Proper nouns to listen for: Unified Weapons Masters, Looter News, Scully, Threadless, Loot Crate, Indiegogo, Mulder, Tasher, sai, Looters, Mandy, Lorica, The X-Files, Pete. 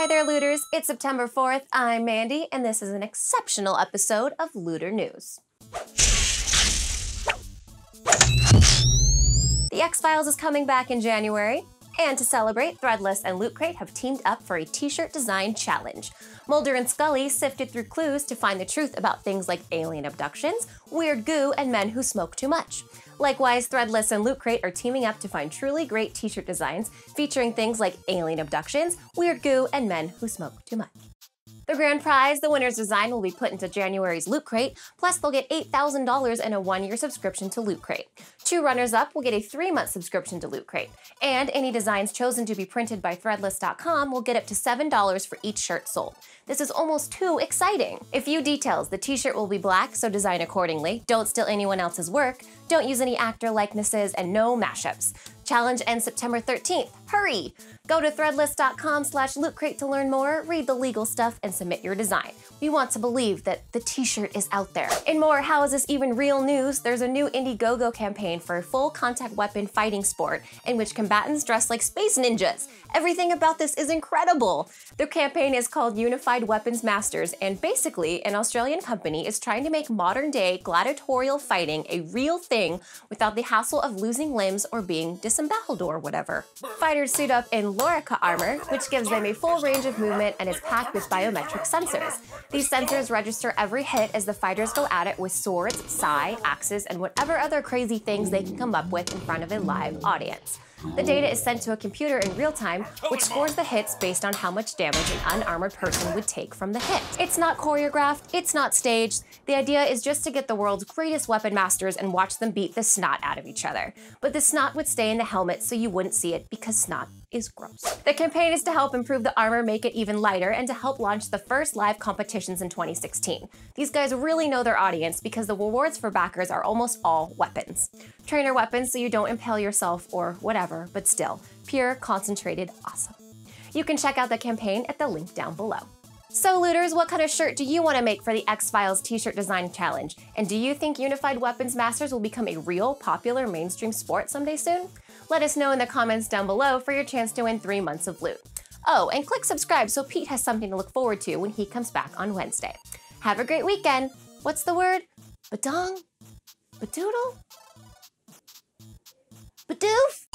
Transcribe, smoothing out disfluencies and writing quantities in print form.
Hi there, Looters. It's September 4th. I'm Mandy, and this is an exceptional episode of Looter News. The X-Files is coming back in January, and to celebrate, Threadless and Loot Crate have teamed up for a t-shirt design challenge. Mulder and Scully sifted through clues to find the truth about things like alien abductions, weird goo, and men who smoke too much. Likewise, Threadless and Loot Crate are teaming up to find truly great t-shirt designs featuring things like alien abductions, weird goo, and men who smoke too much. The grand prize, the winner's design, will be put into January's Loot Crate, plus they'll get $8,000 and a one-year subscription to Loot Crate. Two runners-up will get a 3-month subscription to Loot Crate, and any designs chosen to be printed by Threadless.com will get up to $7 for each shirt sold. This is almost too exciting! A few details: the t-shirt will be black, so design accordingly, don't steal anyone else's work, don't use any actor likenesses, and no mashups. Challenge ends September 13th. Hurry! Go to threadless.com/lootcrate to learn more, read the legal stuff, and submit your design. We want to believe that the t-shirt is out there. In more How Is This Even Real news, there's a new Indiegogo campaign for a full-contact weapon fighting sport in which combatants dress like space ninjas. Everything about this is incredible! The campaign is called Unified Weapons Masters, and basically, an Australian company is trying to make modern-day gladiatorial fighting a real thing without the hassle of losing limbs or being disemboweled or whatever. Fighters suit up in Lorica armor, which gives them a full range of movement and is packed with biometric sensors. These sensors register every hit as the fighters go at it with swords, sai, axes, and whatever other crazy things they can come up with in front of a live audience. The data is sent to a computer in real time, which scores the hits based on how much damage an unarmored person would take from the hit. It's not choreographed, it's not staged. The idea is just to get the world's greatest weapon masters and watch them beat the snot out of each other. But the snot would stay in the helmet so you wouldn't see it, because snot is gross. The campaign is to help improve the armor, make it even lighter, and to help launch the first live competitions in 2016. These guys really know their audience because the rewards for backers are almost all weapons. Trainer weapons so you don't impale yourself or whatever, but still, pure, concentrated awesome. You can check out the campaign at the link down below. So Looters, what kind of shirt do you want to make for the X-Files t-shirt design challenge? And do you think Unified Weapons Masters will become a real, popular, mainstream sport someday soon? Let us know in the comments down below for your chance to win 3 months of loot. Oh, and click subscribe so Pete has something to look forward to when he comes back on Wednesday. Have a great weekend! What's the word? Badong? Badoodle? Badoof?